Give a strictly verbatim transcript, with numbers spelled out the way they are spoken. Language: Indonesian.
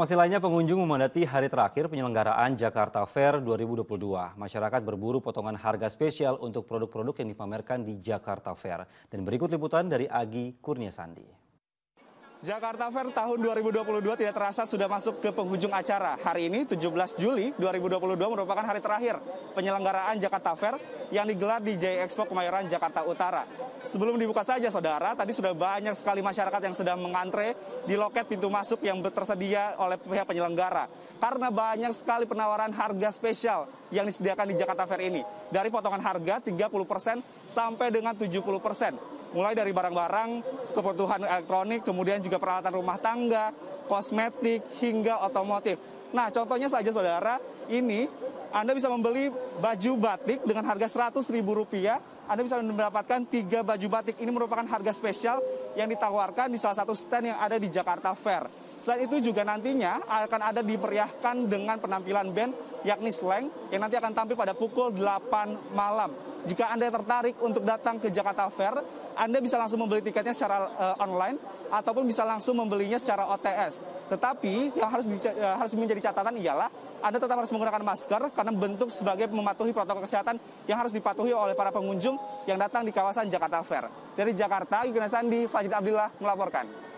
Informasi lainnya, pengunjung memadati hari terakhir penyelenggaraan Jakarta Fair dua ribu dua puluh dua. Masyarakat berburu potongan harga spesial untuk produk-produk yang dipamerkan di Jakarta Fair. Dan berikut liputan dari Agi Kurniasandi. Jakarta Fair tahun dua ribu dua puluh dua tidak terasa sudah masuk ke penghujung acara. Hari ini tujuh belas Juli dua ribu dua puluh dua merupakan hari terakhir penyelenggaraan Jakarta Fair yang digelar di JIEXPO Kemayoran, Jakarta Utara. Sebelum dibuka saja, saudara, tadi sudah banyak sekali masyarakat yang sedang mengantre di loket pintu masuk yang tersedia oleh pihak penyelenggara. Karena banyak sekali penawaran harga spesial yang disediakan di Jakarta Fair ini. Dari potongan harga tiga puluh persen sampai dengan tujuh puluh persen. Mulai dari barang-barang, kebutuhan elektronik, kemudian juga peralatan rumah tangga, kosmetik, hingga otomotif. Nah, contohnya saja, saudara, ini Anda bisa membeli baju batik dengan harga seratus ribu rupiah, Anda bisa mendapatkan tiga baju batik. Ini merupakan harga spesial yang ditawarkan di salah satu stand yang ada di Jakarta Fair. Selain itu juga nantinya akan ada diperiahkan dengan penampilan band, yakni Slank, yang nanti akan tampil pada pukul delapan malam. Jika Anda tertarik untuk datang ke Jakarta Fair, Anda bisa langsung membeli tiketnya secara uh, online ataupun bisa langsung membelinya secara O T S. Tetapi yang harus, uh, harus menjadi catatan ialah Anda tetap harus menggunakan masker karena bentuk sebagai mematuhi protokol kesehatan yang harus dipatuhi oleh para pengunjung yang datang di kawasan Jakarta Fair. Dari Jakarta, Agi Kurniasandi, Fajrul Abdillah melaporkan.